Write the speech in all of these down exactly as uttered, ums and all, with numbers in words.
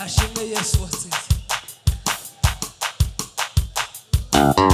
Ashimbe Yesu asifiwe. Bye.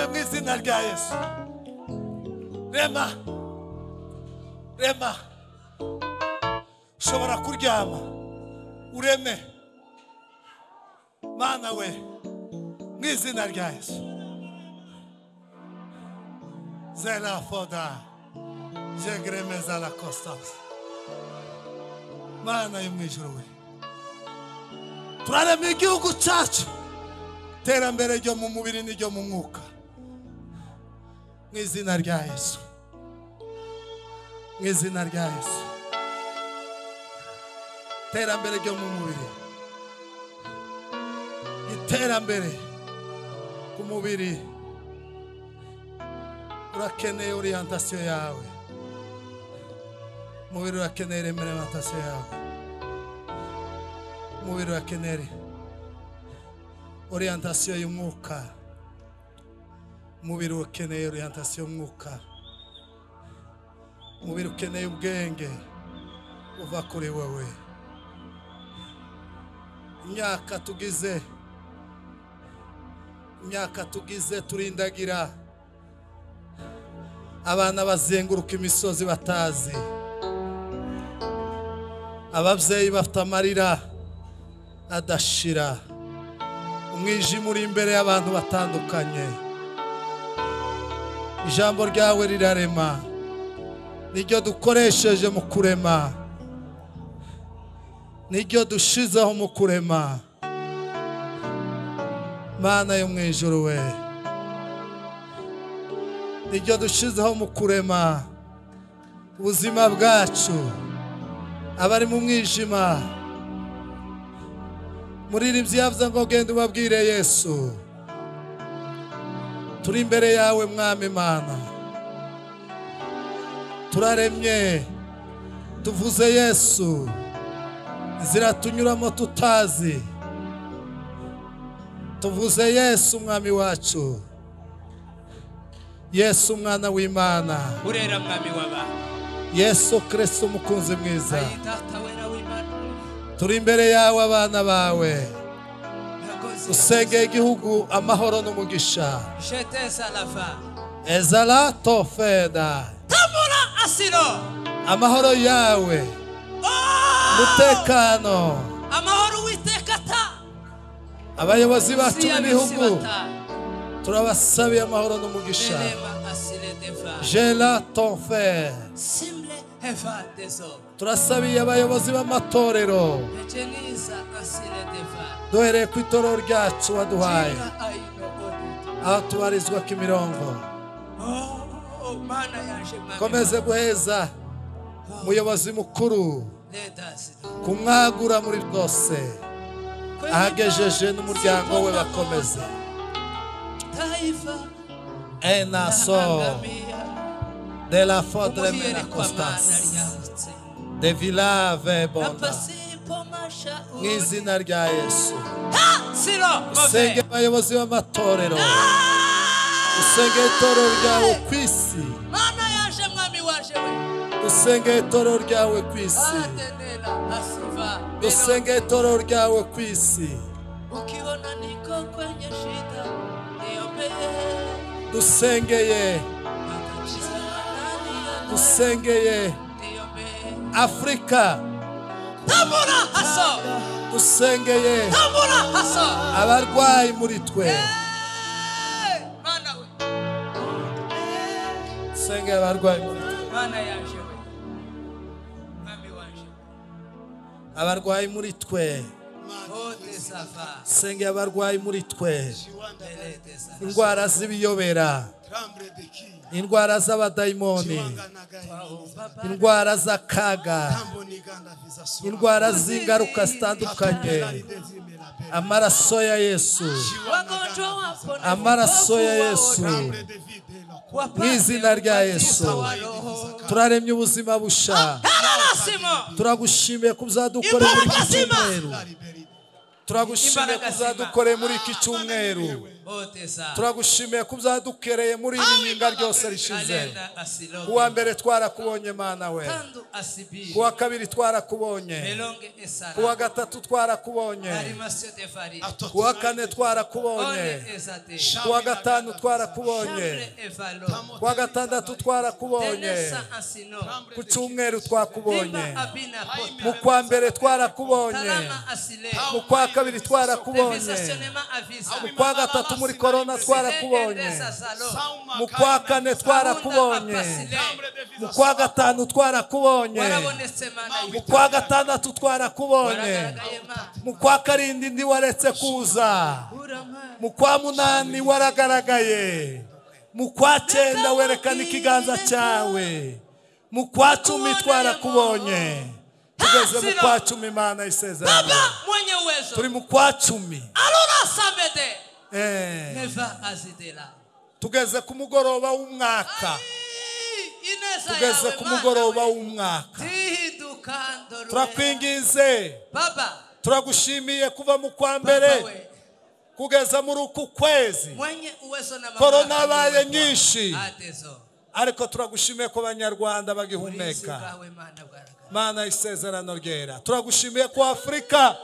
Memlisin algayes. Rema. Rema. Shobora kuryama. Ureme. Mana we. Mlisin algayes. Zela foda. Jegreme zala costas. Mana yumijrowe. Para mim que o gustacho. Terem berejyo mu mubiri n'ijyo mu mwuka mu izina rya Yesu mu izina rya Yesu terem berejyo mu mubiri iterambere ku mubiri urakeneye orientation yawe mubiri urakeneye orientation yawe mubiri urakeneye orientación y muca, movido que ne orientación muca, movido que ne ubgenge, uva kurewawe. Nyaka tugize, nyaka tugize turindagira, abana bazenguruka imisozi batazi, ababyeyi bafite amarira adashira. Umwijima uri imbere y'abantu batandukanye ijambo ryawe rirarema niryo dukoresheje mu kurema niryo dushizeho mu kurema Mana yo mu ijuru we niryo dushizeho mu kurema ubuzima bwacu abari mu mwijima Muririmzi yavuze ngo genda ubabwire Yesu turi imbere yawe mwami Mana turaremye tuvuze Yesu ziratunyuramo tutazi tuvuze Yesu mwami wacu Yesu mwana w'Imana urera mwami waba Yesu Kristo mukunzi mwiza turi imbere yawe abana bawe usengeye igihugu amahoro n'umugisha ezala tofeda tamura asiro amahoro yawe mutekano amahoro witekata abayobozi bacu n'ibihugu turabasabiye amahoro n'umugisha jela tofeda simple heva deso turasabiye abayobozi b'amatorero duhereye ku itorero ryacu waduhaye aho tubarizwa kimirongo komeze guheza umuyobozi mukuru kumwagura muri byose ahagejeje n'umuryango we bakomeze enaso de la fotre mena constance de vilave bonda nizinarya Yesu usenge abayobozi b'amatorero usenge itorero ryawe ku isi usenge itorero ryawe ku isi usenge itorero ryawe ku isi dusengeye dusengeye Afrika tamura haso usengeye tamura haso abarwayi muri twe Mana we usengeye abarwayi muri twe Mana yaje we mami waje abarwayi muri twe usengeye abarwayi muri twe indwara zibiyobera indwara z'abadayimoni indwara z'akaga indwara z'ingaruka zitandukanye amaraso ya Yesu amaraso ya Yesu mu izina rya Yesu turaremye ubuzima busha turagushimiye kubuzadukore muri iki cyumweru turagushimiye kubuzadukore muri iki cyumweru turagushimiye kubyadukereye muri iyi nkinga ryose rishize. Kuwa mbere twarakubonye Mana we, kuwa kabiri twarakubonye, kuwa gatatu twarakubonye, kuwa kane twarakubonye, kuwa gatanu twarakubonye, kuwa gatandatu twarakubonye, ku cyumweru twakubonye, mu kwa mbere twarakubonye, mu kwa kabiri twarakubonye, mu kwa gatatu muri corona twarakubonye, mu kwa kane twarakubonye, mu kwa gatanu twarakubonye, mu kwa gatandatu twarakubonye, mu kwa karindwi ndi waretse kuza, mu kwa munani waragaragaye, mu kwa cyenda werekana ikiganza cyawe, mu kwa cumi twarakubonye. Tugeze mu kwa cumi Imana isezerana. Baba mwenye uwezo. Turi mu kwa cumi. Alora sabete. Eh. Neva azidela. Tugeze ku mugoroba w'umwaka. Tugeze ku mugoroba w'umwaka. Turakwinginze. Baba. Turagushimiye kuva mu kwa mbere kugeza muri uku kwezi. Mwenye uwezo na mama. Corona baye nyinshi. Atezo. Ariko turagushimiye ko abanyarwanda bagihumeka. Mana isezerano ryera. Turagushimiye ko Afrika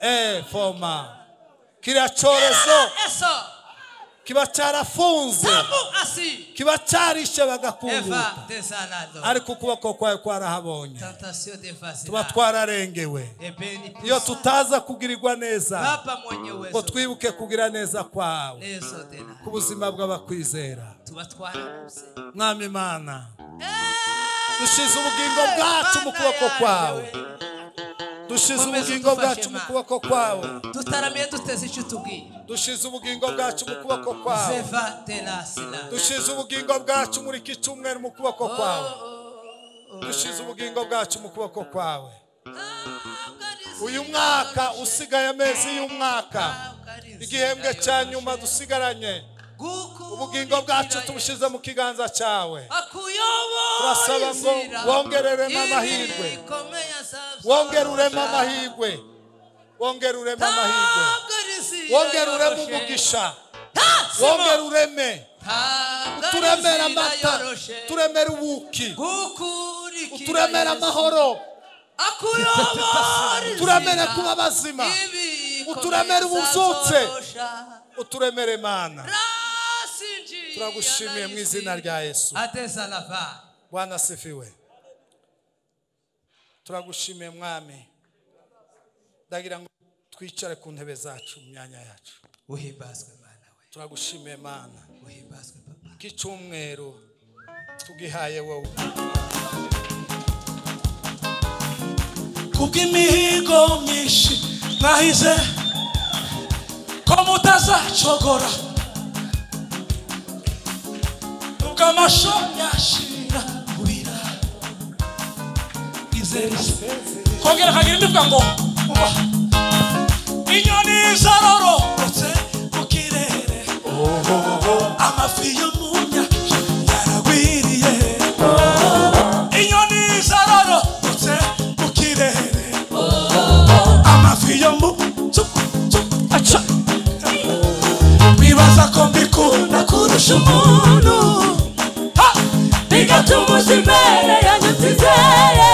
eh foma kiriya cyorezo kiba cyarafunze, kiba cyarishe bagakunguka, ariko kuboko kwawe kwarahabonye. Tuba twararengewe. Iyo tutaza kugirirwa neza ngo twibuke kugira neza kwawe ku buzima bw'abakwizera. Mwami Mana, dushize ubugingo bwacu mu kuboko kwawe, dushize ubugingo bwacu mu kuboko kwawe, tutaramiye duteze icyo tubwiye, dushize ubugingo bwacu mu kuboko kwawe, dushize ubugingo bwacu muri iki cyumweru mu kuboko kwawe, dushize ubugingo bwacu mu kuboko kwawe. Uyu mwaka usigaye amezi y'umwaka, igihembwe cya nyuma dusigaranye, ubugingo bwacu tubushize mu kiganza cyawe. Turasaba ngo wongereremo amahirwe, wongereremo amahirwe, wongereremo amahirwe, wongereremo umugisha, wongereremo, uturemera amata, uturemera ubuki, uturemera amahoro, uturemera kuba bazima, uturemera ubuzutse, uturemere Mana. Turagushimiye mu izina rya Yesu. Bwana sifiwe. Turagushimiye Mwami. Ndagira ngo twicare ku ntebe zacu mu myanya yacu. Uhibazwe Mana we. Turagushimiye Mana. Uhibazwe Papa. Kicyumweru tugihaye wowe. Kubw'imihigo myinshi nahize ko mutazacogora. Kama shonya shira kuira izeri kongera kagenda bwango uba inyoni zaroro rotse ukirere amafi yo munya yaragwiriye inyoni zaroro rotse ukirere amafi yo mu tup tup acha bibaza ko mbikunda kurusha umuntu tumuzimere yanyutizeye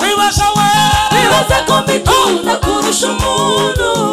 wibaza we wibaza ko mbikunda kurusha umuntu.